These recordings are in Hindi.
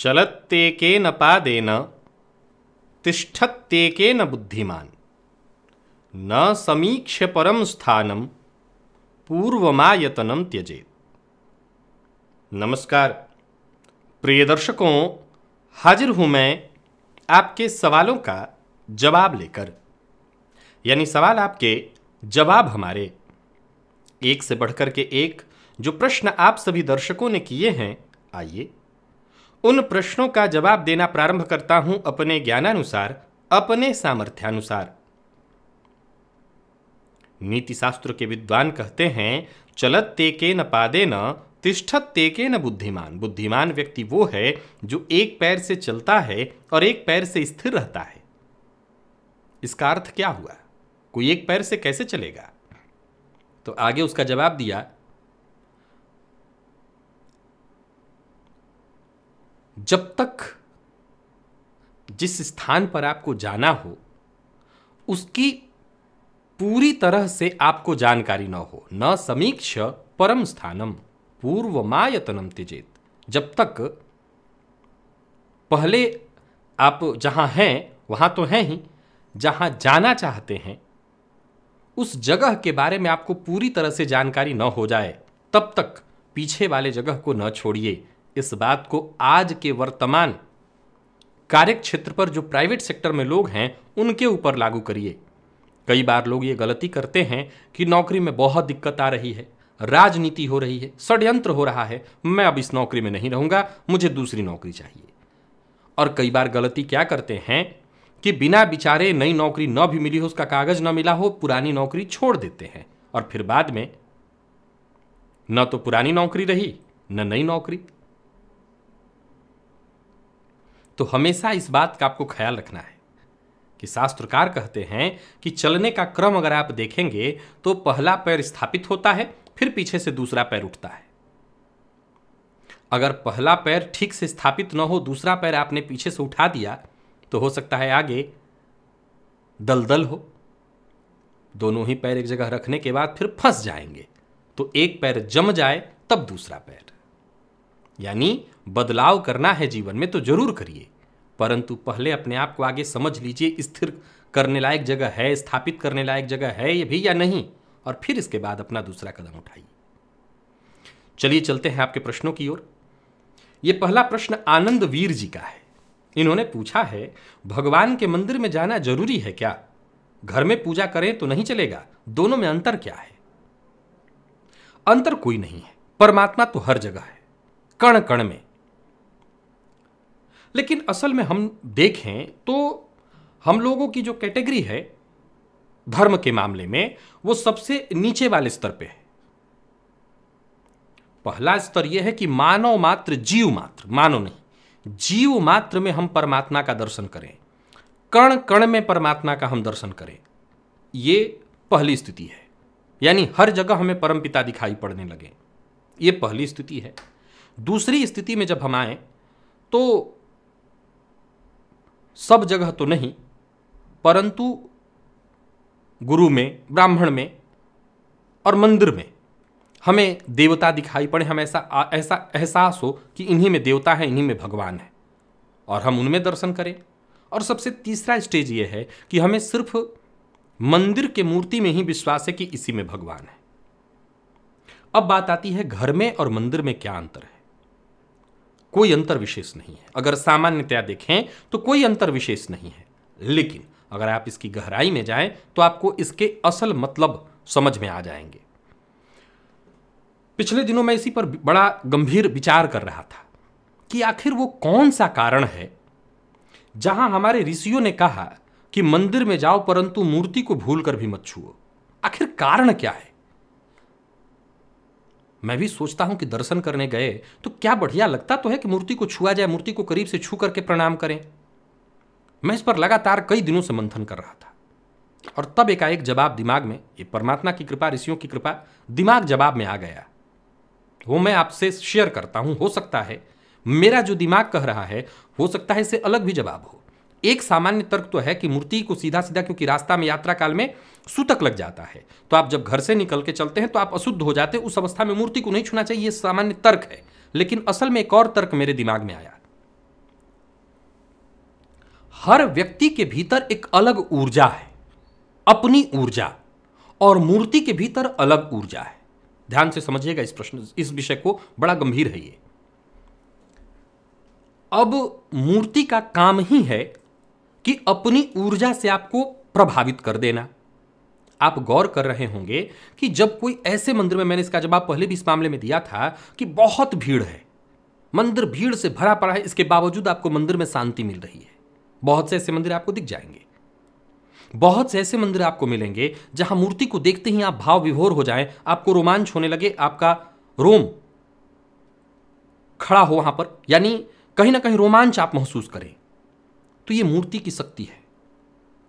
चलत्तेकेन पादेन तिष्ठत्तेकेन बुद्धिमान् न समीक्ष्य परं स्थानं पूर्वमायतनं त्यजेत्। नमस्कार प्रिय दर्शकों, हाजिर हूँ मैं आपके सवालों का जवाब लेकर, यानी सवाल आपके जवाब हमारे, एक से बढ़कर के एक जो प्रश्न आप सभी दर्शकों ने किए हैं। आइए उन प्रश्नों का जवाब देना प्रारंभ करता हूँ अपने ज्ञानानुसार, अपने सामर्थ्यानुसार। नीति शास्त्र के विद्वान कहते हैं चलत्तेकेन पादेन तिष्ठत्तेकेन बुद्धिमान। बुद्धिमान व्यक्ति वो है जो एक पैर से चलता है और एक पैर से स्थिर रहता है। इसका अर्थ क्या हुआ? कोई एक पैर से कैसे चलेगा? तो आगे उसका जवाब दिया, जब तक जिस स्थान पर आपको जाना हो उसकी पूरी तरह से आपको जानकारी न हो, न समीक्ष्य परम स्थानम पूर्वमायतनम त्यजेत। जब तक पहले आप जहाँ हैं वहाँ तो हैं ही, जहाँ जाना चाहते हैं उस जगह के बारे में आपको पूरी तरह से जानकारी न हो जाए तब तक पीछे वाले जगह को न छोड़िए। इस बात को आज के वर्तमान कार्य क्षेत्र पर जो प्राइवेट सेक्टर में लोग हैं उनके ऊपर लागू करिए। कई बार लोग ये गलती करते हैं कि नौकरी में बहुत दिक्कत आ रही है, राजनीति हो रही है, षड्यंत्र हो रहा है, मैं अब इस नौकरी में नहीं रहूंगा, मुझे दूसरी नौकरी चाहिए। और कई बार गलती क्या करते हैं कि बिना विचारे नई नौकरी न भी मिली हो, उसका कागज न मिला हो, पुरानी नौकरी छोड़ देते हैं और फिर बाद में न तो पुरानी नौकरी रही न नई नौकरी। तो हमेशा इस बात का आपको ख्याल रखना है कि शास्त्रकार कहते हैं कि चलने का क्रम अगर आप देखेंगे तो पहला पैर स्थापित होता है, फिर पीछे से दूसरा पैर उठता है। अगर पहला पैर ठीक से स्थापित न हो, दूसरा पैर आपने पीछे से उठा दिया तो हो सकता है आगे दलदल हो। दोनों ही पैर एक जगह रखने के बाद फिर फंस जाएंगे, तो एक पैर जम जाए तब दूसरा पैर। यानी बदलाव करना है जीवन में तो जरूर करिए, परंतु पहले अपने आप को आगे समझ लीजिए, स्थिर करने लायक जगह है, स्थापित करने लायक जगह है ये भी या नहीं, और फिर इसके बाद अपना दूसरा कदम उठाइए। चलिए चलते हैं आपके प्रश्नों की ओर। ये पहला प्रश्न आनंद वीर जी का है। इन्होंने पूछा है, भगवान के मंदिर में जाना जरूरी है क्या? घर में पूजा करें तो नहीं चलेगा? दोनों में अंतर क्या है? अंतर कोई नहीं है, परमात्मा तो हर जगह है, कण कण में। लेकिन असल में हम देखें तो हम लोगों की जो कैटेगरी है धर्म के मामले में, वो सबसे नीचे वाले स्तर पे है। पहला स्तर यह है कि मानव मात्र, जीव मात्र, मानव नहीं, जीव मात्र में हम परमात्मा का दर्शन करें, कण कण में परमात्मा का हम दर्शन करें। ये पहली स्थिति है, यानी हर जगह हमें परमपिता दिखाई पड़ने लगे। ये पहली स्थिति है। दूसरी स्थिति में जब हम आए तो सब जगह तो नहीं, परंतु गुरु में, ब्राह्मण में और मंदिर में हमें देवता दिखाई पड़े, हमें ऐसा एहसास हो कि इन्हीं में देवता है, इन्हीं में भगवान है, और हम उनमें दर्शन करें। और सबसे तीसरा स्टेज ये है कि हमें सिर्फ मंदिर के मूर्ति में ही विश्वास है कि इसी में भगवान है। अब बात आती है घर में और मंदिर में क्या अंतर है। कोई अंतर विशेष नहीं है, अगर सामान्यतया देखें तो कोई अंतर विशेष नहीं है, लेकिन अगर आप इसकी गहराई में जाएं तो आपको इसके असल मतलब समझ में आ जाएंगे। पिछले दिनों मैं इसी पर बड़ा गंभीर विचार कर रहा था कि आखिर वो कौन सा कारण है जहां हमारे ऋषियों ने कहा कि मंदिर में जाओ परंतु मूर्ति को भूल कर भी मत छुओ। आखिर कारण क्या है? मैं भी सोचता हूं कि दर्शन करने गए तो क्या बढ़िया लगता तो है कि मूर्ति को छुआ जाए, मूर्ति को करीब से छू करके प्रणाम करें। मैं इस पर लगातार कई दिनों से मंथन कर रहा था और तब एकाएक जवाब दिमाग में, ये परमात्मा की कृपा, ऋषियों की कृपा, दिमाग जवाब में आ गया। वो मैं आपसे शेयर करता हूं। हो सकता है मेरा जो दिमाग कह रहा है, हो सकता है इससे अलग भी जवाब हो। एक सामान्य तर्क तो है कि मूर्ति को सीधा सीधा, क्योंकि रास्ता में यात्रा काल में सूतक लग जाता है, तो आप जब घर से निकल के चलते हैं तो आप अशुद्ध हो जाते हैं, उस अवस्था में मूर्ति को नहीं छूना चाहिए, ये सामान्य तर्क है। लेकिन असल में एक और तर्क मेरे दिमाग में आया हर व्यक्ति के भीतर एक अलग ऊर्जा है, अपनी ऊर्जा, और मूर्ति के भीतर अलग ऊर्जा है। ध्यान से समझिएगा इस प्रश्न, इस विषय को, बड़ा गंभीर है ये। अब मूर्ति का काम ही है कि अपनी ऊर्जा से आपको प्रभावित कर देना। आप गौर कर रहे होंगे कि जब कोई ऐसे मंदिर में, मैंने इसका जवाब पहले भी इस मामले में दिया था कि बहुत भीड़ है, मंदिर भीड़ से भरा पड़ा है, इसके बावजूद आपको मंदिर में शांति मिल रही है। बहुत से ऐसे मंदिर आपको दिख जाएंगे, बहुत से ऐसे मंदिर आपको मिलेंगे जहां मूर्ति को देखते ही आप भाव विभोर हो जाएं, आपको रोमांच होने लगे, आपका रोम खड़ा हो वहां पर, यानी कहीं ना कहीं रोमांच आप महसूस करें। तो ये मूर्ति की शक्ति है।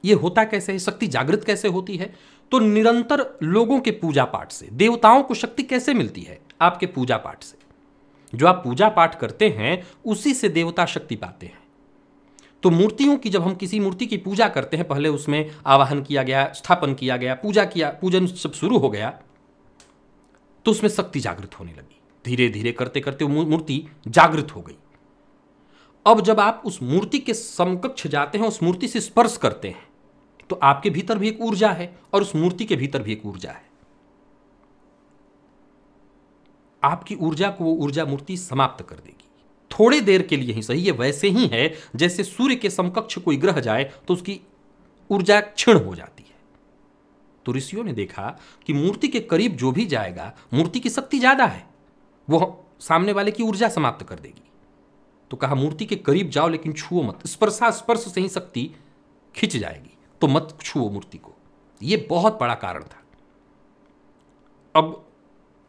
ये होता कैसे है, शक्ति जागृत कैसे होती है? तो निरंतर लोगों के पूजा पाठ से। देवताओं को शक्ति कैसे मिलती है? आपके पूजा पाठ से। जो आप पूजा पाठ करते हैं उसी से देवता शक्ति पाते हैं। तो मूर्तियों की, जब हम किसी मूर्ति की पूजा करते हैं, पहले उसमें आवाहन किया गया, स्थापन किया गया, पूजा किया, पूजन सब शुरू हो गया, तो उसमें शक्ति जागृत होने लगी। धीरे धीरे करते करते वो मूर्ति जागृत हो गई। अब जब आप उस मूर्ति के समकक्ष जाते हैं, उस मूर्ति से स्पर्श करते हैं, तो आपके भीतर भी एक ऊर्जा है और उस मूर्ति के भीतर भी एक ऊर्जा है। आपकी ऊर्जा को वो ऊर्जा मूर्ति समाप्त कर देगी, थोड़ी देर के लिए ही सही। ये वैसे ही है जैसे सूर्य के समकक्ष कोई ग्रह जाए तो उसकी ऊर्जा क्षीण हो जाती है। तो ऋषियों ने देखा कि मूर्ति के करीब जो भी जाएगा, मूर्ति की शक्ति ज्यादा है, वो सामने वाले की ऊर्जा समाप्त कर देगी। तो कहा मूर्ति के करीब जाओ लेकिन छुओ मत, स्पर्श से ही शक्ति खिंच जाएगी, तो मत छुओ मूर्ति को। यह बहुत बड़ा कारण था। अब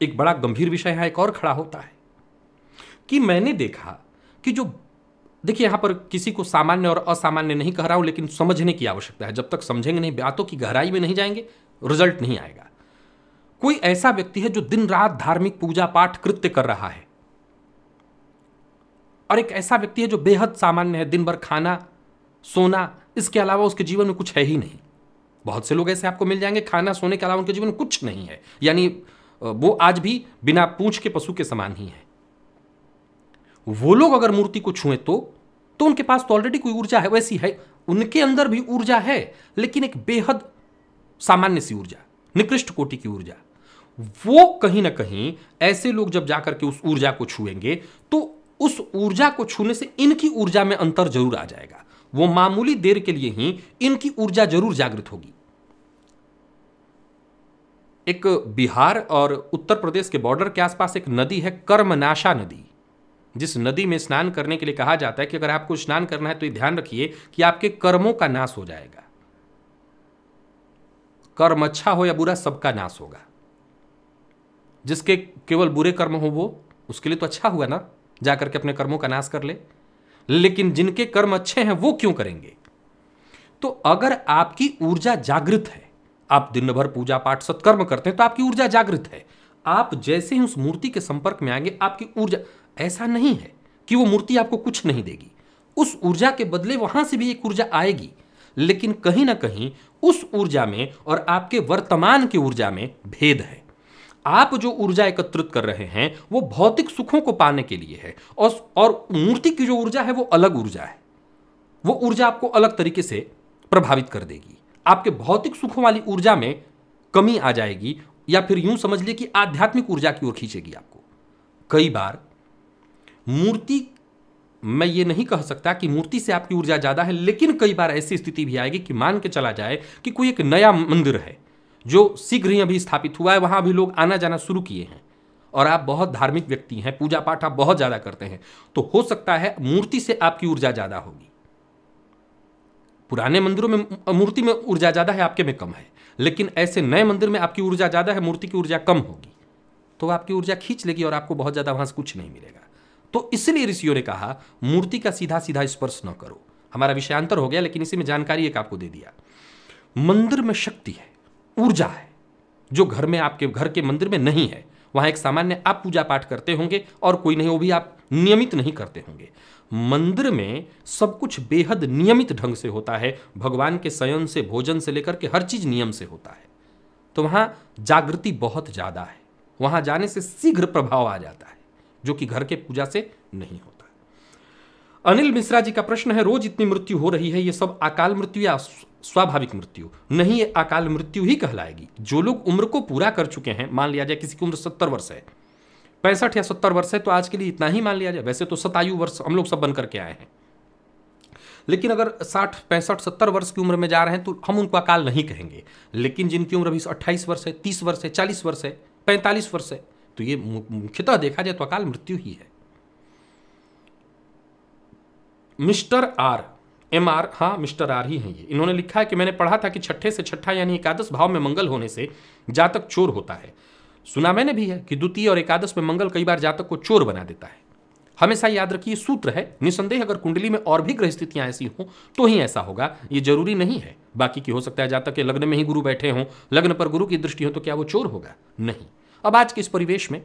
एक बड़ा गंभीर विषय यहां एक और खड़ा होता है कि मैंने देखा कि जो, देखिए यहां पर किसी को सामान्य और असामान्य नहीं कह रहा हूं, लेकिन समझने की आवश्यकता है। जब तक समझेंगे नहीं, बातों की गहराई में नहीं जाएंगे, रिजल्ट नहीं आएगा। कोई ऐसा व्यक्ति है जो दिन रात धार्मिक पूजा पाठ कृत्य कर रहा है, और एक ऐसा व्यक्ति है जो बेहद सामान्य है, दिन भर खाना सोना, इसके अलावा उसके जीवन में कुछ है ही नहीं। बहुत से लोग ऐसे आपको मिल जाएंगे, खाना सोने के अलावा उनके जीवन में कुछ नहीं है, यानी वो आज भी बिना पूंछ के पशु के समान ही है। वो लोग अगर मूर्ति को छुएं तो उनके पास तो ऑलरेडी कोई ऊर्जा है, वैसी है, उनके अंदर भी ऊर्जा है, लेकिन एक बेहद सामान्य सी ऊर्जा, निकृष्ट कोटि की ऊर्जा। वो कहीं ना कहीं ऐसे लोग जब जाकर के उस ऊर्जा को छुएंगे तो उस ऊर्जा को छूने से इनकी ऊर्जा में अंतर जरूर आ जाएगा। वो मामूली देर के लिए ही इनकी ऊर्जा जरूर जागृत होगी। एक बिहार और उत्तर प्रदेश के बॉर्डर के आसपास एक नदी है, कर्मनाशा नदी, जिस नदी में स्नान करने के लिए कहा जाता है कि अगर आपको स्नान करना है तो ये ध्यान रखिए कि आपके कर्मों का नाश हो जाएगा। कर्म अच्छा हो या बुरा, सबका नाश होगा। जिसके केवल बुरे कर्म हो वो, उसके लिए तो अच्छा हुआ ना, जाकर के अपने कर्मों का नाश कर ले, लेकिन जिनके कर्म अच्छे हैं वो क्यों करेंगे? तो अगर आपकी ऊर्जा जागृत है, आप दिन भर पूजा पाठ सत्कर्म करते हैं, तो आपकी ऊर्जा जागृत है। आप जैसे ही उस मूर्ति के संपर्क में आएंगे, आपकी ऊर्जा, ऐसा नहीं है कि वो मूर्ति आपको कुछ नहीं देगी, उस ऊर्जा के बदले वहां से भी एक ऊर्जा आएगी, लेकिन कहीं ना कहीं उस ऊर्जा में और आपके वर्तमान की ऊर्जा में भेद है। आप जो ऊर्जा एकत्रित कर रहे हैं वो भौतिक सुखों को पाने के लिए है, और मूर्ति की जो ऊर्जा है वो अलग ऊर्जा है। वो ऊर्जा आपको अलग तरीके से प्रभावित कर देगी। आपके भौतिक सुखों वाली ऊर्जा में कमी आ जाएगी, या फिर यूं समझ लीजिए कि आध्यात्मिक ऊर्जा की ओर खींचेगी आपको। कई बार मूर्ति, मैं ये नहीं कह सकता कि मूर्ति से आपकी ऊर्जा ज्यादा है, लेकिन कई बार ऐसी स्थिति भी आएगी कि मान के चला जाए कि कोई एक नया मंदिर है जो शीघ्र ही अभी स्थापित हुआ है, वहां भी लोग आना जाना शुरू किए हैं, और आप बहुत धार्मिक व्यक्ति हैं, पूजा पाठ आप बहुत ज्यादा करते हैं, तो हो सकता है मूर्ति से आपकी ऊर्जा ज्यादा होगी। पुराने मंदिरों में मूर्ति में ऊर्जा ज्यादा है, आपके में कम है, लेकिन ऐसे नए मंदिर में आपकी ऊर्जा ज्यादा है, मूर्ति की ऊर्जा कम होगी, तो आपकी ऊर्जा खींच लेगी और आपको बहुत ज्यादा वहां से कुछ नहीं मिलेगा। तो इसलिए ऋषियों ने कहा मूर्ति का सीधा सीधा स्पर्श न करो। हमारा विषयांतर हो गया, लेकिन इसी में जानकारी एक आपको दे दिया। मंदिर में शक्ति है, ऊर्जा है, जो घर में, आपके घर के मंदिर में नहीं है। वहां एक सामान्य आप पूजा पाठ करते होंगे और कोई नहीं, वो भी आप नियमित नहीं करते होंगे। मंदिर में सब कुछ बेहद नियमित ढंग से होता है, भगवान के शयन से, भोजन से लेकर के हर चीज नियम से होता है। तो वहां जागृति बहुत ज्यादा है, वहां जाने से शीघ्र प्रभाव आ जाता है, जो कि घर के पूजा से नहीं होता। अनिल मिश्रा जी का प्रश्न है, रोज इतनी मृत्यु हो रही है, ये सब अकाल मृत्यु या स्वाभाविक मृत्यु? नहीं, ये अकाल मृत्यु ही कहलाएगी। जो लोग उम्र को पूरा कर चुके हैं, मान लिया जाए किसी की उम्र 70 वर्ष है, 65 या 70 वर्ष है, तो आज के लिए इतना ही मान लिया जाए। वैसे तो 27 वर्ष हम लोग सब बन करके आए हैं, लेकिन अगर 60, 65, 70 वर्ष की उम्र में जा रहे हैं तो हम उनको अकाल नहीं कहेंगे। लेकिन जिनकी उम्र अभी 28 वर्ष है, 30 वर्ष है, 40 वर्ष है, 45 वर्ष है, तो ये मुख्यतः देखा जाए तो अकाल मृत्यु ही है। मिस्टर आर, एमआर, हाँ मिस्टर आर ही हैं ये, इन्होंने लिखा है कि मैंने पढ़ा था कि छठे से छठा यानी एकादश भाव में मंगल होने से जातक चोर होता है। सुना मैंने भी है कि द्वितीय और एकादश में मंगल कई बार जातक को चोर बना देता है। हमेशा याद रखिए सूत्र है, निसंदेह अगर कुंडली में और भी ग्रह स्थितियां ऐसी हों तो ही ऐसा होगा, ये जरूरी नहीं है। बाकी की हो सकता है जातक के लग्न में ही गुरु बैठे हों, लग्न पर गुरु की दृष्टि हो, तो क्या वो चोर होगा? नहीं। अब आज के इस परिवेश में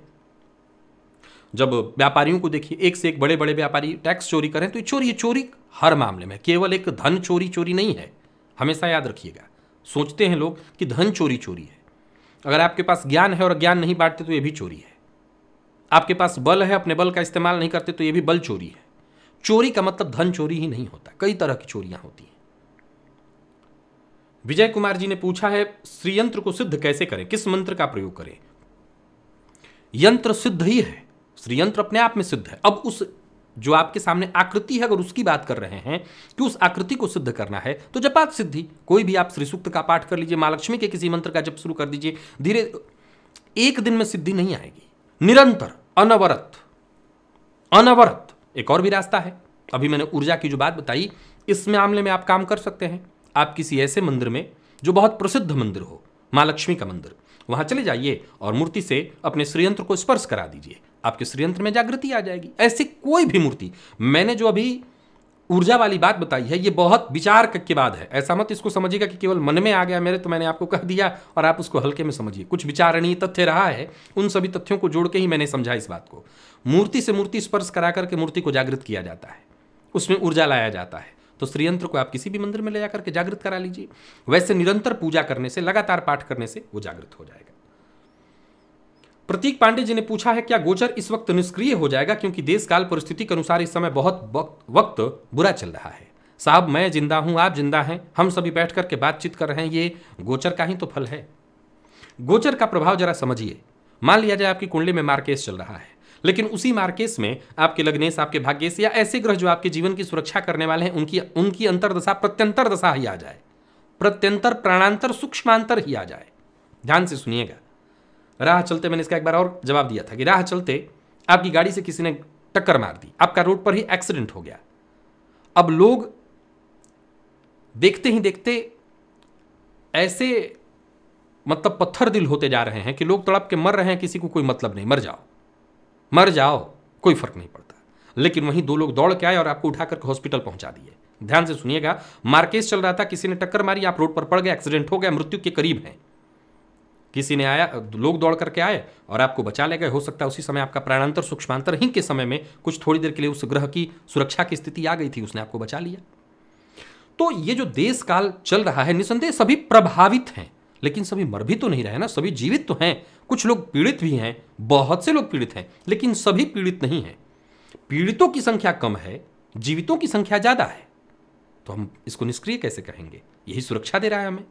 जब व्यापारियों को देखिए, एक से एक बड़े बड़े व्यापारी टैक्स चोरी करें, तो ये चोरी हर मामले में, केवल एक धन चोरी नहीं है। हमेशा याद रखिएगा, सोचते हैं लोग कि धन चोरी है। अगर आपके पास ज्ञान है और ज्ञान नहीं बांटते तो ये भी चोरी है। आपके पास बल है, अपने बल का इस्तेमाल नहीं करते तो ये भी बल चोरी है। चोरी का मतलब धन चोरी ही नहीं होता, कई तरह की चोरियां होती हैं। विजय कुमार जी ने पूछा है, श्रीयंत्र को सिद्ध कैसे करें, किस मंत्र का प्रयोग करें? यंत्र सिद्ध ही है, श्रीयंत्र अपने आप में सिद्ध है। अब उस जो आपके सामने आकृति है, अगर उसकी बात कर रहे हैं कि उस आकृति को सिद्ध करना है, तो जपात सिद्धि, कोई भी आप श्री सूक्त का पाठ कर लीजिए, माँ लक्ष्मी के किसी मंत्र का जप शुरू कर दीजिए। धीरे, एक दिन में सिद्धि नहीं आएगी, निरंतर, अनवरत। एक और भी रास्ता है, अभी मैंने ऊर्जा की जो बात बताई, इस मामले में आप काम कर सकते हैं। आप किसी ऐसे मंदिर में जो बहुत प्रसिद्ध मंदिर हो, माँ लक्ष्मी का मंदिर, वहां चले जाइए और मूर्ति से अपने श्रीयंत्र को स्पर्श करा दीजिए, आपके श्रीयंत्र में जागृति आ जाएगी। ऐसी कोई भी मूर्ति, मैंने जो अभी ऊर्जा वाली बात बताई है, ये बहुत विचार के बाद है। ऐसा मत इसको समझिएगा कि केवल मन में आ गया मेरे, तो मैंने आपको कह दिया और आप उसको हल्के में समझिए। कुछ विचारणीय तथ्य रहा है, उन सभी तथ्यों को जोड़ के ही मैंने समझा इस बात को। मूर्ति से मूर्ति स्पर्श करा करके मूर्ति को जागृत किया जाता है, उसमें ऊर्जा लाया जाता है। तो श्रीयंत्र को आप किसी भी मंदिर में ले जाकर के जागृत करा लीजिए। वैसे निरंतर पूजा करने से, लगातार पाठ करने से वो जागृत हो जाएगा। प्रतीक पांडे जी ने पूछा है, क्या गोचर इस वक्त निष्क्रिय हो जाएगा क्योंकि देश काल परिस्थिति के अनुसार इस समय बहुत वक्त बुरा चल रहा है? साहब, मैं जिंदा हूं, आप जिंदा हैं, हम सभी बैठ करके बातचीत कर रहे हैं, ये गोचर का ही तो फल है। गोचर का प्रभाव जरा समझिए। मान लिया जाए आपकी कुंडली में मार्केश चल रहा है, लेकिन उसी मार्केश में आपके लग्नेश, आपके भाग्येश या ऐसे ग्रह जो आपके जीवन की सुरक्षा करने वाले हैं, उनकी अंतरदशा प्रत्यंतर दशा ही आ जाए, प्रत्यंतर, प्राणांतर, सूक्ष्मांतर ही आ जाए। ध्यान से सुनिएगा। राह चलते मैंने इसका एक बार और जवाब दिया था कि राह चलते आपकी गाड़ी से किसी ने टक्कर मार दी, आपका रोड पर ही एक्सीडेंट हो गया। अब लोग देखते ही देखते ऐसे मतलब पत्थर दिल होते जा रहे हैं कि लोग तड़प के मर रहे हैं, किसी को कोई मतलब नहीं, मर जाओ, कोई फर्क नहीं पड़ता। लेकिन वहीं दो लोग दौड़ के आए और आपको उठाकर हॉस्पिटल पहुंचा दिए। ध्यान से सुनिएगा, मार्केस चल रहा था, किसी ने टक्कर मारी, आप रोड पर पड़ गए, एक्सीडेंट हो गया, मृत्यु के करीब हैं। किसी ने आया, लोग दौड़ करके आए और आपको बचा ले गए। हो सकता है उसी समय आपका प्राणांतर, सूक्ष्मांतर ही के समय में कुछ थोड़ी देर के लिए उस ग्रह की सुरक्षा की स्थिति आ गई थी, उसने आपको बचा लिया। तो ये जो देश काल चल रहा है, निसंदेह सभी प्रभावित हैं, लेकिन सभी मर भी तो नहीं रहे ना, सभी जीवित तो हैं, कुछ लोग पीड़ित भी हैं, बहुत से लोग पीड़ित हैं, लेकिन सभी पीड़ित नहीं हैं। पीड़ितों की संख्या कम है, जीवितों की संख्या ज्यादा है, तो हम इसको निष्क्रिय कैसे कहेंगे? यही सुरक्षा दे रहा है हमें।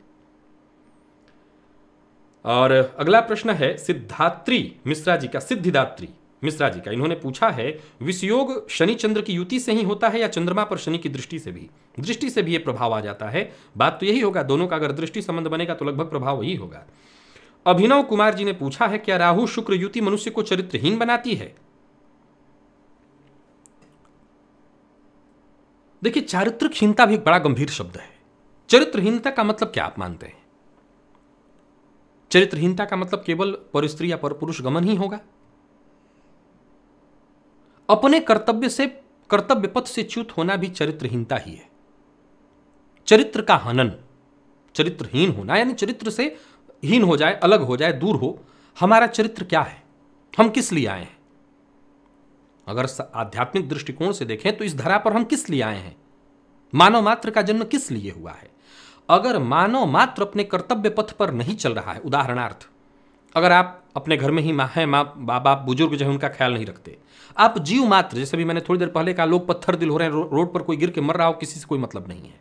और अगला प्रश्न है सिद्धिदात्री मिश्रा जी का। इन्होंने पूछा है, विषयोग शनि चंद्र की युति से ही होता है या चंद्रमा पर शनि की दृष्टि से भी ये प्रभाव आ जाता है? बात तो यही होगा, दोनों का अगर दृष्टि संबंध बनेगा तो लगभग प्रभाव वही होगा। अभिनव कुमार जी ने पूछा है, क्या राहु शुक्र युति मनुष्य को चरित्रहीन बनाती है? देखिए, चारित्रहीनता भी एक बड़ा गंभीर शब्द है। चरित्रहीनता का मतलब क्या आप मानते हैं? चरित्रहीनता का मतलब केवल पर स्त्री या पर पुरुष गमन ही होगा? अपने कर्तव्य पथ से च्युत होना भी चरित्रहीनता ही है। चरित्र का हनन, चरित्रहीन होना यानी चरित्र से हीन हो जाए, अलग हो जाए, दूर हो। हमारा चरित्र क्या है, हम किस लिए आए हैं? अगर आध्यात्मिक दृष्टिकोण से देखें तो इस धरा पर हम किस लिए आए हैं? मानव मात्र का जन्म किस लिए हुआ है? अगर मानव मात्र अपने कर्तव्य पथ पर नहीं चल रहा है, उदाहरणार्थ अगर आप अपने घर में ही माँ है, माँ बाप बुजुर्ग जो है उनका ख्याल नहीं रखते। आप जीव मात्र, जैसे भी मैंने थोड़ी देर पहले कहा, लोग पत्थर दिल हो रहे हैं, रोड पर कोई गिर के मर रहा हो, किसी से कोई मतलब नहीं है।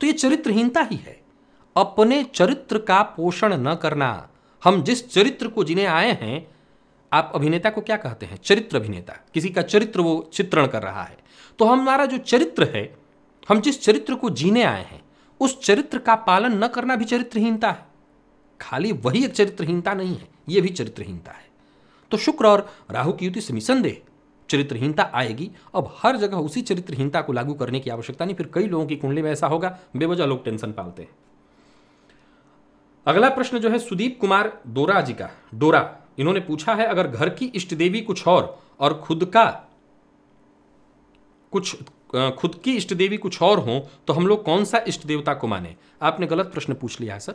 तो ये चरित्रहीनता ही है, अपने चरित्र का पोषण न करना। हम जिस चरित्र को जीने आए हैं, आप अभिनेता को क्या कहते हैं? चरित्र अभिनेता। किसी का चरित्र वो चित्रण कर रहा है। तो हमारा जो चरित्र है, हम जिस चरित्र को जीने आए हैं, उस चरित्र का पालन न करना भी चरित्रहीनता है। खाली वही एक चरित्रहीनता नहीं है, यह भी चरित्रहीनता है। तो शुक्र और राहु की युति से निसंदेह चरित्रहीनता आएगी। अब हर जगह उसी चरित्रहीनता को लागू करने की आवश्यकता नहीं, फिर कई लोगों की कुंडली में ऐसा होगा, बेवजह लोग टेंशन पालते हैं। अगला प्रश्न जो है सुदीप कुमार डोरा जी का, डोरा, इन्होंने पूछा है, अगर घर की इष्ट देवी कुछ और खुद की इष्ट देवी कुछ और हो तो हम लोग कौन सा इष्ट देवता को माने? आपने गलत प्रश्न पूछ लिया है सर।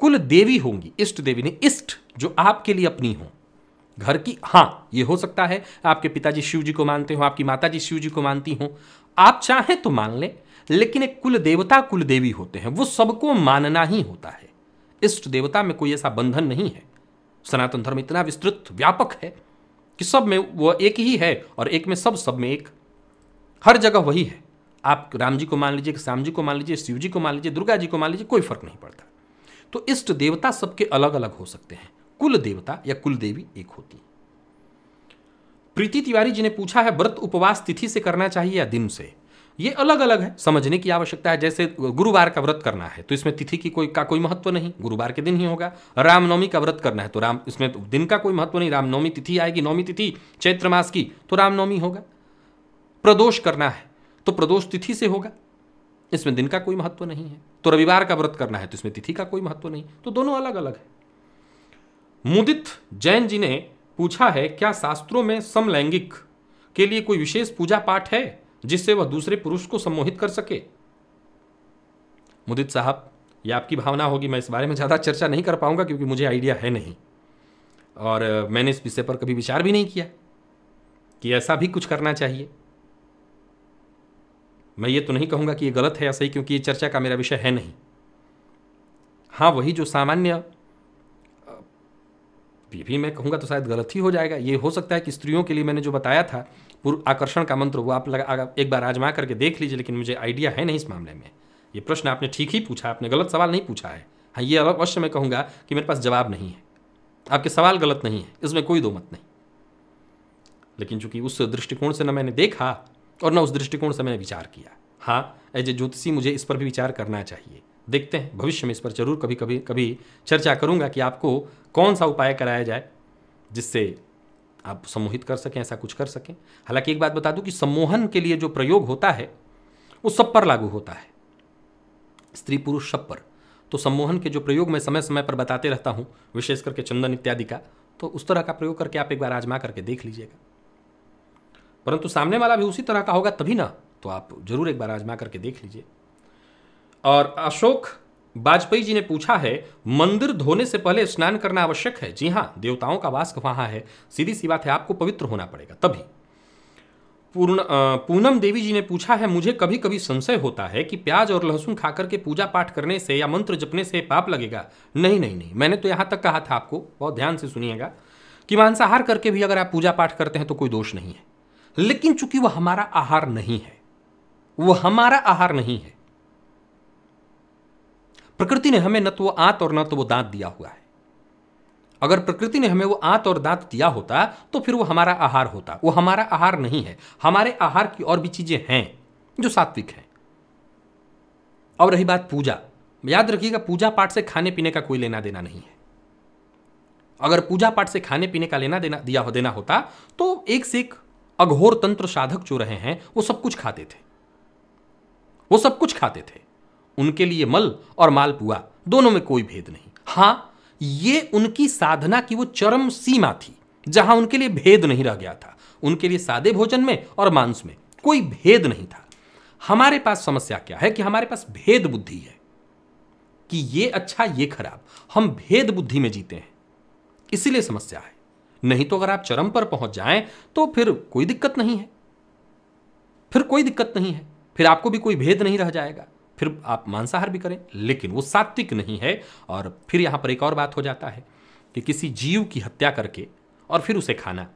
कुल देवी होंगी, इष्ट देवी नहीं। इष्ट जो आपके लिए अपनी हो, घर की। हाँ, ये हो सकता है आपके पिताजी शिव जी को मानते हो, आपकी माताजी शिव जी को मानती हो, आप चाहें तो मान लें, लेकिन एक कुल देवता कुल देवी होते हैं, वो सबको मानना ही होता है। इष्ट देवता में कोई ऐसा बंधन नहीं है। सनातन धर्म इतना विस्तृत व्यापक है कि सब में वो एक ही है, और एक में सब में एक, हर जगह वही है। आप राम जी को मान लीजिए, श्याम जी को मान लीजिए, शिव जी को मान लीजिए, दुर्गा जी को मान लीजिए, कोई फर्क नहीं पड़ता। तो इष्ट देवता सबके अलग अलग हो सकते हैं, कुल देवता या कुल देवी एक होती है। प्रीति तिवारी जी ने पूछा है, व्रत उपवास तिथि से करना चाहिए या दिन से? ये अलग अलग है, समझने की आवश्यकता है। जैसे गुरुवार का व्रत करना है तो इसमें तिथि की कोई महत्व नहीं, गुरुवार के दिन ही होगा। रामनवमी का व्रत करना है तो इसमें दिन का कोई महत्व नहीं, रामनवमी तिथि आएगी, नवमी तिथि चैत्र मास की, तो रामनवमी होगा। प्रदोष करना है तो प्रदोष तिथि से होगा, इसमें दिन का कोई महत्व नहीं है। तो रविवार का व्रत करना है तो इसमें तिथि का कोई महत्व नहीं, तो दोनों अलग अलग है। मुदित जैन जी ने पूछा है, क्या शास्त्रों में समलैंगिक के लिए कोई विशेष पूजा पाठ है जिससे वह दूसरे पुरुष को सम्मोहित कर सके? मुदित साहब, यह आपकी भावना होगी, मैं इस बारे में ज़्यादा चर्चा नहीं कर पाऊंगा क्योंकि मुझे आइडिया है नहीं, और मैंने इस विषय पर कभी विचार भी नहीं किया कि ऐसा भी कुछ करना चाहिए। मैं ये तो नहीं कहूँगा कि ये गलत है या सही, क्योंकि ये चर्चा का मेरा विषय है नहीं। हाँ, वही जो सामान्य, ये भी मैं कहूँगा तो शायद गलत ही हो जाएगा। ये हो सकता है कि स्त्रियों के लिए मैंने जो बताया था आकर्षण का मंत्र, वो आप एक बार आजमा करके देख लीजिए, लेकिन मुझे आइडिया है नहीं इस मामले में। ये प्रश्न आपने ठीक ही पूछा, आपने गलत सवाल नहीं पूछा है। हाँ, ये अवश्य मैं कहूँगा कि मेरे पास जवाब नहीं है, आपके सवाल गलत नहीं है, इसमें कोई दो मत नहीं, लेकिन चूंकि उस दृष्टिकोण से न मैंने देखा और न उस दृष्टिकोण से मैंने विचार किया। हाँ, एज ए ज्योतिषी मुझे इस पर भी विचार करना चाहिए। देखते हैं, भविष्य में इस पर जरूर कभी चर्चा करूंगा कि आपको कौन सा उपाय कराया जाए जिससे आप सम्मोहित कर सकें, ऐसा कुछ कर सकें। हालांकि एक बात बता दूं कि सम्मोहन के लिए जो प्रयोग होता है वो सब पर लागू होता है, स्त्री पुरुष सब पर। तो सम्मोहन के जो प्रयोग मैं समय समय पर बताते रहता हूँ, विशेष करके चंदन इत्यादि का, तो उस तरह का प्रयोग करके आप एक बार आजमा करके देख लीजिएगा। परंतु सामने वाला भी उसी तरह का होगा तभी ना, तो आप जरूर एक बार आजमा करके देख लीजिए। और अशोक वाजपेयी जी ने पूछा है, मंदिर धोने से पहले स्नान करना आवश्यक है? जी हाँ, देवताओं का वास वहां है, सीधी सी बात है, आपको पवित्र होना पड़ेगा तभी। पूनम देवी जी ने पूछा है, मुझे कभी कभी संशय होता है कि प्याज और लहसुन खाकर के पूजा पाठ करने से या मंत्र जपने से पाप लगेगा? नहीं, मैंने तो यहाँ तक कहा था, आपको बहुत ध्यान से सुनिएगा, कि मांसाहार करके भी अगर आप पूजा पाठ करते हैं तो कोई दोष नहीं है, लेकिन चूंकि वह हमारा आहार नहीं है, वह हमारा आहार नहीं है। प्रकृति ने हमें न तो वो आंत और न तो वो दांत दिया हुआ है। अगर प्रकृति ने हमें वो आंत और दांत दिया होता तो फिर वो हमारा आहार होता, वो हमारा आहार नहीं है। हमारे आहार की और भी चीजें हैं जो सात्विक हैं। और रही बात पूजा, याद रखिएगा, पूजा पाठ से खाने पीने का कोई लेना देना नहीं है। अगर पूजा पाठ से खाने पीने का लेना देना देना होता तो एक से एक अघोर तंत्र साधक जो रहे हैं वो सब कुछ खाते थे, वो सब कुछ खाते थे। उनके लिए मल और मालपुआ दोनों में कोई भेद नहीं। हाँ, ये उनकी साधना की वो चरम सीमा थी जहां उनके लिए भेद नहीं रह गया था। उनके लिए सादे भोजन में और मांस में कोई भेद नहीं था। हमारे पास समस्या क्या है कि हमारे पास भेद बुद्धि है कि ये अच्छा ये खराब, हम भेद बुद्धि में जीते हैं, इसीलिए समस्या है। नहीं तो अगर आप चरम पर पहुंच जाएं तो फिर कोई दिक्कत नहीं है, फिर कोई दिक्कत नहीं है, फिर आपको भी कोई भेद नहीं रह जाएगा, फिर आप मांसाहार भी करें, लेकिन वो सात्विक नहीं है। और फिर यहां पर एक और बात हो जाता है कि कि किसी जीव की हत्या करके और फिर उसे खाना।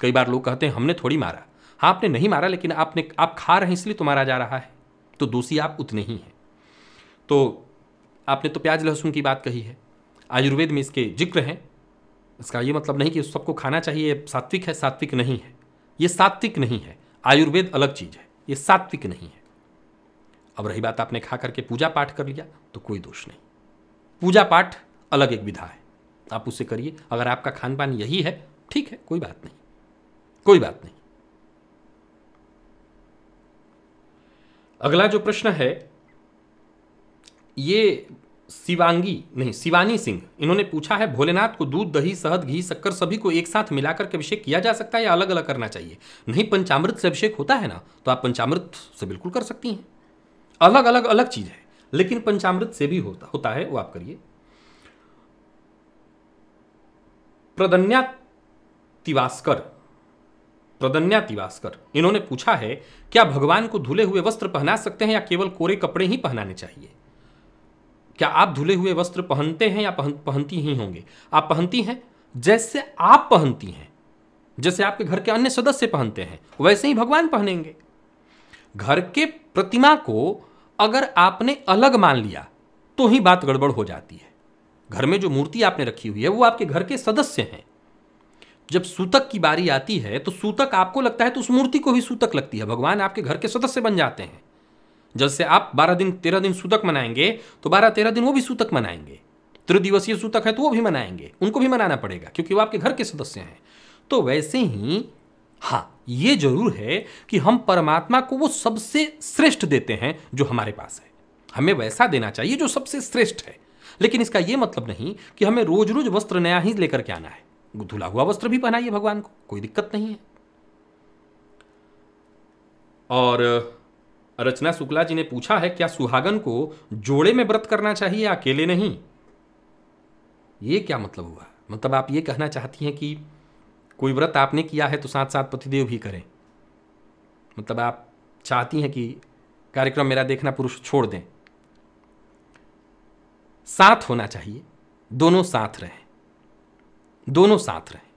कई बार लोग कहते हैं हमने थोड़ी मारा। हाँ, आपने नहीं मारा, लेकिन आप खा रहे हैं इसलिए तो मारा जा रहा है, तो दोषी आप उतने ही हैं। तो आपने तो प्याज लहसुन की बात कही है, आयुर्वेद में इसके जिक्र हैं। इसका ये मतलब नहीं कि सबको खाना चाहिए। सात्विक है, सात्विक नहीं है, ये सात्विक नहीं है। आयुर्वेद अलग चीज़ है, ये सात्विक नहीं है। अब रही बात आपने खा करके पूजा पाठ कर लिया तो कोई दोष नहीं। पूजा पाठ अलग एक विधा है, आप उसे करिए। अगर आपका खान पान यही है, ठीक है, कोई बात नहीं, कोई बात नहीं। अगला जो प्रश्न है, ये शिवानी सिंह, इन्होंने पूछा है, भोलेनाथ को दूध, दही, शहद, घी, शक्कर सभी को एक साथ मिलाकर के अभिषेक किया जा सकता है या अलग अलग करना चाहिए? नहीं, पंचामृत से अभिषेक होता है ना, तो आप पंचामृत से बिल्कुल कर सकती हैं। अलग चीज है, लेकिन पंचामृत से भी होता है, वो आप करिए। प्रदन्या तिवास्कर इन्होंने पूछा है, क्या भगवान को धुले हुए वस्त्र पहना सकते हैं या केवल कोरे कपड़े ही पहनाने चाहिए? क्या आप धुले हुए वस्त्र पहनते हैं या पहनती ही होंगे? आप पहनती हैं, जैसे आप पहनती हैं, जैसे आपके घर के अन्य सदस्य पहनते हैं, वैसे ही भगवान पहनेंगे। घर के प्रतिमा को अगर आपने अलग मान लिया तो ही बात गड़बड़ हो जाती है। घर में जो मूर्ति आपने रखी हुई है वो आपके घर के सदस्य हैं। जब सूतक की बारी आती है तो सूतक आपको लगता है तो उस मूर्ति को भी सूतक लगती है। भगवान आपके घर के सदस्य बन जाते हैं। जैसे आप 12 दिन 13 दिन सूतक मनाएंगे तो 12-13 दिन वो भी सूतक मनाएंगे। 3 दिवसीय सूतक है तो वो भी मनाएंगे, उनको भी मनाना पड़ेगा क्योंकि वो आपके घर के सदस्य हैं। तो वैसे ही हाँ, ये जरूर है कि हम परमात्मा को वो सबसे श्रेष्ठ देते हैं जो हमारे पास है। हमें वैसा देना चाहिए जो सबसे श्रेष्ठ है, लेकिन इसका ये मतलब नहीं कि हमें रोज रोज वस्त्र नया ही लेकर के आना है। धुला हुआ वस्त्र भी पहनाइए भगवान को, कोई दिक्कत नहीं है। और रचना शुक्ला जी ने पूछा है, क्या सुहागन को जोड़े में व्रत करना चाहिए या अकेले नहीं? ये क्या मतलब हुआ? मतलब आप ये कहना चाहती हैं कि कोई व्रत आपने किया है तो साथ साथ पतिदेव भी करें? मतलब आप चाहती हैं कि कार्यक्रम मेरा देखना पुरुष छोड़ दें? साथ होना चाहिए, दोनों साथ रहें, दोनों साथ रहें।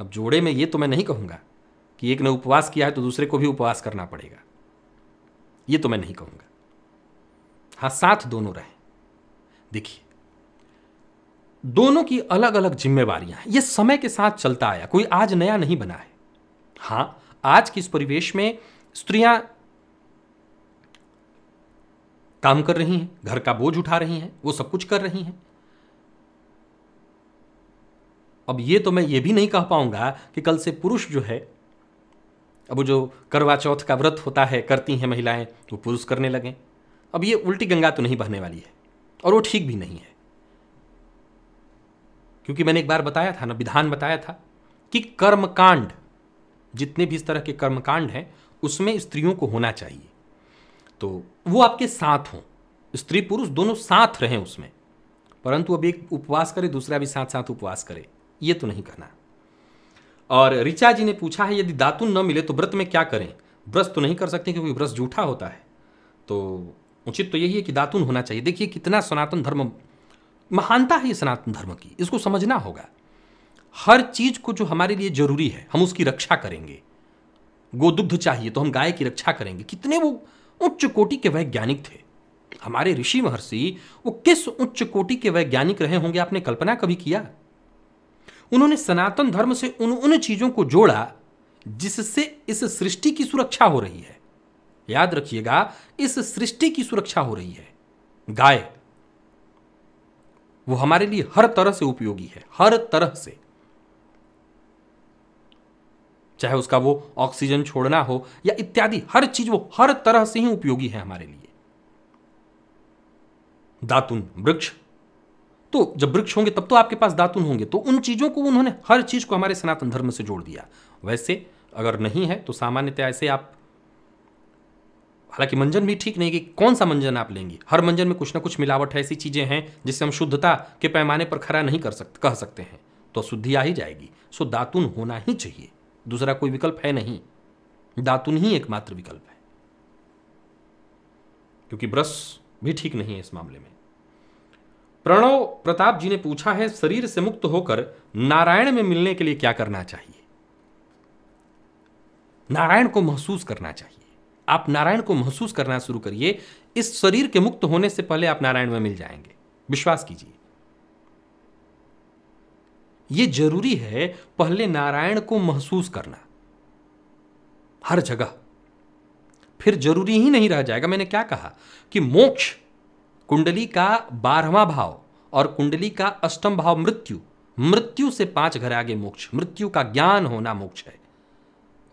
अब जोड़े में ये तो मैं नहीं कहूँगा कि एक ने उपवास किया है तो दूसरे को भी उपवास करना पड़ेगा, ये तो मैं नहीं कहूँगा। हाँ, साथ दोनों रहें। देखिए, दोनों की अलग अलग जिम्मेवारियां हैं, ये समय के साथ चलता आया, कोई आज नया नहीं बना है। हाँ, आज के इस परिवेश में स्त्रियां काम कर रही हैं, घर का बोझ उठा रही हैं, वो सब कुछ कर रही हैं। अब ये तो मैं ये भी नहीं कह पाऊंगा कि कल से पुरुष जो है, अब वो जो करवा चौथ का व्रत होता है करती हैं महिलाएं, तो पुरुष करने लगें। अब ये उल्टी गंगा तो नहीं बहने वाली है, और वो ठीक भी नहीं है। क्योंकि मैंने एक बार बताया था ना, विधान बताया था कि कर्मकांड, जितने भी इस तरह के कर्मकांड हैं, उसमें स्त्रियों को होना चाहिए। तो वो आपके साथ हों, स्त्री पुरुष दोनों साथ रहें उसमें। परंतु अब एक उपवास करे, दूसरा भी साथ साथ उपवास करे, ये तो नहीं करना। और ऋचा जी ने पूछा है, यदि दातुन न मिले तो व्रत में क्या करें? व्रत तो नहीं कर सकते क्योंकि व्रत झूठा होता है, तो उचित तो यही है कि दातुन होना चाहिए। देखिए, कितना सनातन धर्म महानता है, ये सनातन धर्म की, इसको समझना होगा। हर चीज़ को जो हमारे लिए जरूरी है हम उसकी रक्षा करेंगे। गोदुग्ध चाहिए तो हम गाय की रक्षा करेंगे। कितने वो उच्च कोटि के वैज्ञानिक थे हमारे ऋषि महर्षि, वो किस उच्च कोटि के वैज्ञानिक रहे होंगे, आपने कल्पना कभी किया? उन्होंने सनातन धर्म से उन चीज़ों को जोड़ा जिससे इस सृष्टि की सुरक्षा हो रही है। याद रखिएगा, इस सृष्टि की सुरक्षा हो रही है। गाय वो हमारे लिए हर तरह से उपयोगी है, हर तरह से, चाहे उसका वो ऑक्सीजन छोड़ना हो या इत्यादि, हर चीज वो हर तरह से ही उपयोगी है हमारे लिए। दातुन, वृक्ष, तो जब वृक्ष होंगे तब तो आपके पास दातुन होंगे। तो उन चीजों को उन्होंने, हर चीज को हमारे सनातन धर्म से जोड़ दिया। वैसे अगर नहीं है तो सामान्यतः ऐसे आप, हालांकि मंजन भी ठीक नहीं कि कौन सा मंजन आप लेंगी, हर मंजन में कुछ ना कुछ मिलावट है, ऐसी चीज़ें हैं जिससे हम शुद्धता के पैमाने पर खरा नहीं कह सकते हैं, तो अशुद्धि आ ही जाएगी। सो दातुन होना ही चाहिए, दूसरा कोई विकल्प है नहीं, दातुन ही एकमात्र विकल्प है, क्योंकि ब्रश भी ठीक नहीं है इस मामले में। प्रणव प्रताप जी ने पूछा है, शरीर से मुक्त होकर नारायण में मिलने के लिए क्या करना चाहिए? नारायण को महसूस करना चाहिए। आप नारायण को महसूस करना शुरू करिए। इस शरीर के मुक्त होने से पहले आप नारायण में मिल जाएंगे, विश्वास कीजिए। यह जरूरी है पहले नारायण को महसूस करना हर जगह, फिर जरूरी ही नहीं रह जाएगा। मैंने क्या कहा कि मोक्ष कुंडली का 12वां भाव और कुंडली का 8वां भाव मृत्यु, मृत्यु से 5 घर आगे मोक्ष, मृत्यु का ज्ञान होना मोक्ष है।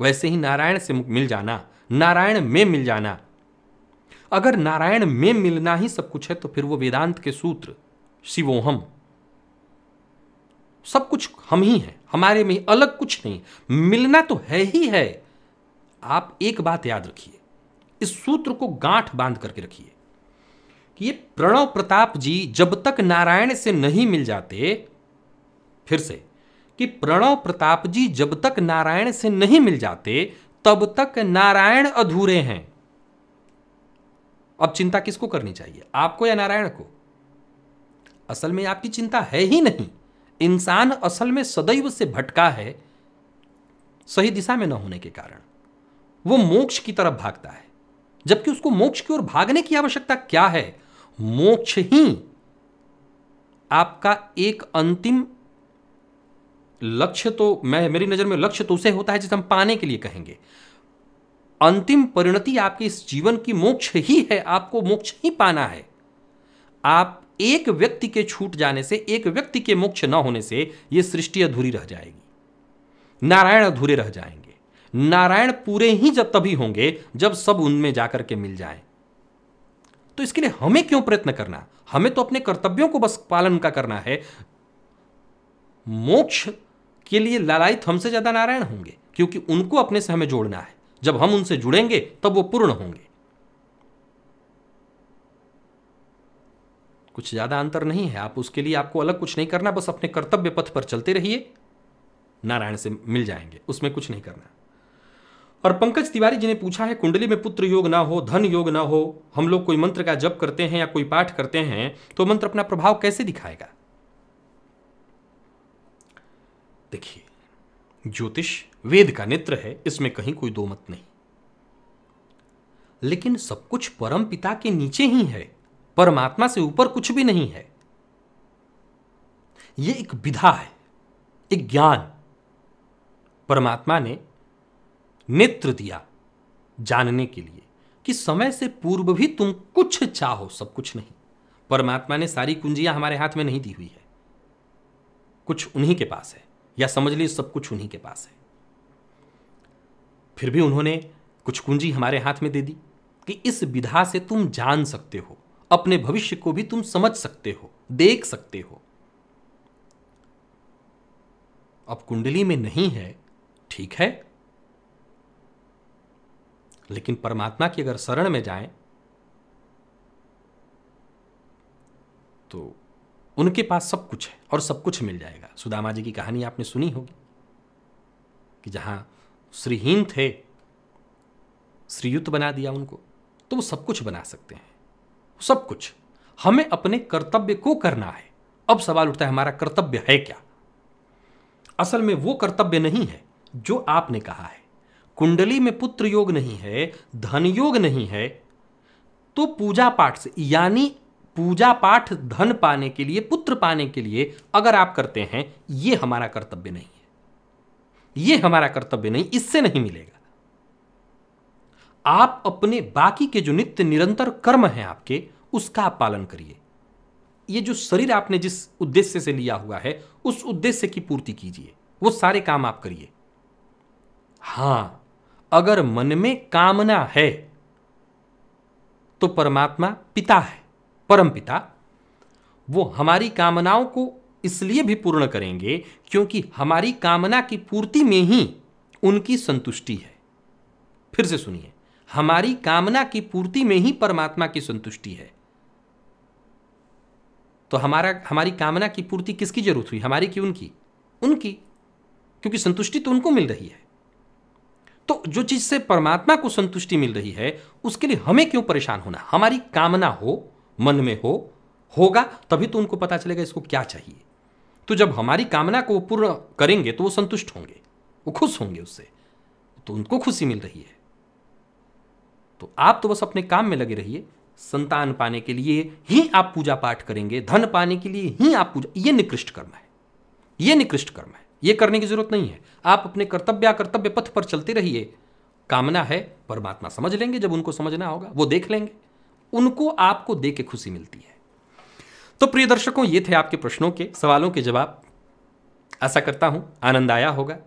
वैसे ही नारायण से मिल जाना, नारायण में मिल जाना, अगर नारायण में मिलना ही सब कुछ है तो फिर वो वेदांत के सूत्र शिवोहम, सब कुछ हम ही हैं, हमारे में अलग कुछ नहीं, मिलना तो है ही है। आप एक बात याद रखिए, इस सूत्र को गांठ बांध करके रखिए कि ये प्रणव प्रताप जी जब तक नारायण से नहीं मिल जाते, फिर से कि प्रणव प्रताप जी जब तक नारायण से नहीं मिल जाते तब तक नारायण अधूरे हैं। अब चिंता किसको करनी चाहिए, आपको या नारायण को? असल में आपकी चिंता है ही नहीं। इंसान असल में सदैव से भटका है, सही दिशा में न होने के कारण वो मोक्ष की तरफ भागता है, जबकि उसको मोक्ष की ओर भागने की आवश्यकता क्या है। मोक्ष ही आपका एक अंतिम लक्ष्य, तो मैं मेरी नजर में लक्ष्य तो उसे होता है जिसे हम पाने के लिए कहेंगे। अंतिम परिणति आपके इस जीवन की मोक्ष ही है, आपको मोक्ष ही पाना है। आप एक व्यक्ति के छूट जाने से, एक व्यक्ति के मोक्ष न होने से यह सृष्टि अधूरी रह जाएगी, नारायण अधूरे रह जाएंगे। नारायण पूरे ही जब तभी होंगे जब सब उनमें जाकर के मिल जाएं। तो इसके लिए हमें क्यों प्रयत्न करना, हमें तो अपने कर्तव्यों को बस पालन का करना है। मोक्ष के लिए लालायित हमसे ज्यादा नारायण होंगे, क्योंकि उनको अपने से हमें जोड़ना है। जब हम उनसे जुड़ेंगे तब वो पूर्ण होंगे। कुछ ज्यादा अंतर नहीं है, आप उसके लिए आपको अलग कुछ नहीं करना, बस अपने कर्तव्य पथ पर चलते रहिए, नारायण से मिल जाएंगे, उसमें कुछ नहीं करना। और पंकज तिवारी जी ने पूछा है, कुंडली में पुत्र योग ना हो, धन योग ना हो, हम लोग कोई मंत्र का जप करते हैं या कोई पाठ करते हैं तो मंत्र अपना प्रभाव कैसे दिखाएगा? देखिए, ज्योतिष वेद का नेत्र है, इसमें कहीं कोई दो मत नहीं, लेकिन सब कुछ परम पिता के नीचे ही है, परमात्मा से ऊपर कुछ भी नहीं है। यह एक विधा है, एक ज्ञान। परमात्मा ने नेत्र दिया जानने के लिए कि समय से पूर्व भी तुम कुछ चाहो, सब कुछ नहीं। परमात्मा ने सारी कुंजियां हमारे हाथ में नहीं दी हुई है, कुछ उन्हीं के पास है, या समझ लीजिए सब कुछ उन्हीं के पास है। फिर भी उन्होंने कुछ कुंजी हमारे हाथ में दे दी कि इस विधा से तुम जान सकते हो, अपने भविष्य को भी तुम समझ सकते हो, देख सकते हो। अब कुंडली में नहीं है, ठीक है, लेकिन परमात्मा की अगर शरण में जाएं तो उनके पास सब कुछ है और सब कुछ मिल जाएगा। सुदामा जी की कहानी आपने सुनी होगी कि जहां श्रीहीन थे, श्रीयुत बना दिया उनको, तो वो सब कुछ बना सकते हैं, सब कुछ। हमें अपने कर्तव्य को करना है। अब सवाल उठता है, हमारा कर्तव्य है क्या? असल में वो कर्तव्य नहीं है जो आपने कहा है। कुंडली में पुत्र योग नहीं है, धन योग नहीं है, तो पूजा पाठ से, यानी पूजा पाठ धन पाने के लिए, पुत्र पाने के लिए अगर आप करते हैं, यह हमारा कर्तव्य नहीं है, यह हमारा कर्तव्य नहीं, इससे नहीं मिलेगा। आप अपने बाकी के जो नित्य निरंतर कर्म हैं आपके, उसका आप पालन करिए। यह जो शरीर आपने जिस उद्देश्य से लिया हुआ है, उस उद्देश्य की पूर्ति कीजिए, वो सारे काम आप करिए। हां, अगर मन में कामना है तो परमात्मा पिता है, परम पिता, वो हमारी कामनाओं को इसलिए भी पूर्ण करेंगे क्योंकि हमारी कामना की पूर्ति में ही उनकी संतुष्टि है। फिर से सुनिए, हमारी कामना की पूर्ति में ही परमात्मा की संतुष्टि है। तो हमारी कामना की पूर्ति किसकी जरूरत हुई, हमारी कि उनकी? उनकी, क्योंकि संतुष्टि तो उनको मिल रही है। तो जो चीज से परमात्मा को संतुष्टि मिल रही है, उसके लिए हमें क्यों परेशान होना? हमारी कामना हो, मन में हो, होगा तभी तो उनको पता चलेगा इसको क्या चाहिए। तो जब हमारी कामना को पूर्ण करेंगे तो वो संतुष्ट होंगे, वो खुश होंगे, उससे तो उनको खुशी मिल रही है। तो आप तो बस अपने काम में लगे रहिए। संतान पाने के लिए ही आप पूजा पाठ करेंगे, धन पाने के लिए ही आप पूजा, ये निकृष्ट कर्म है, ये निकृष्ट कर्म है, ये करने की जरूरत नहीं है। आप अपने कर्तव्य पथ पर चलते रहिए। कामना है, परमात्मा समझ लेंगे, जब उनको समझना होगा वो देख लेंगे, उनको आपको दे के खुशी मिलती है। तो प्रिय दर्शकों, ये थे आपके प्रश्नों के सवालों के जवाब। आशा करता हूं आनंद आया होगा,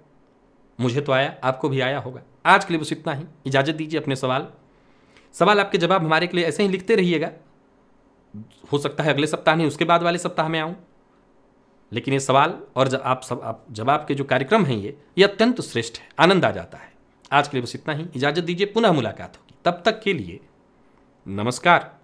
मुझे तो आया, आपको भी आया होगा। आज के लिए बस इतना ही। इजाजत दीजिए, अपने सवाल आपके जवाब हमारे के लिए ऐसे ही लिखते रहिएगा। हो सकता है अगले सप्ताह नहीं, उसके बाद वाले सप्ताह में आऊँ, लेकिन ये सवाल और आप जवाब के जो कार्यक्रम हैं ये अत्यंत श्रेष्ठ है, आनंद आ जाता है। आज के लिए बस इतना ही। इजाजत दीजिए, पुनः मुलाकात होगी, तब तक के लिए नमस्कार।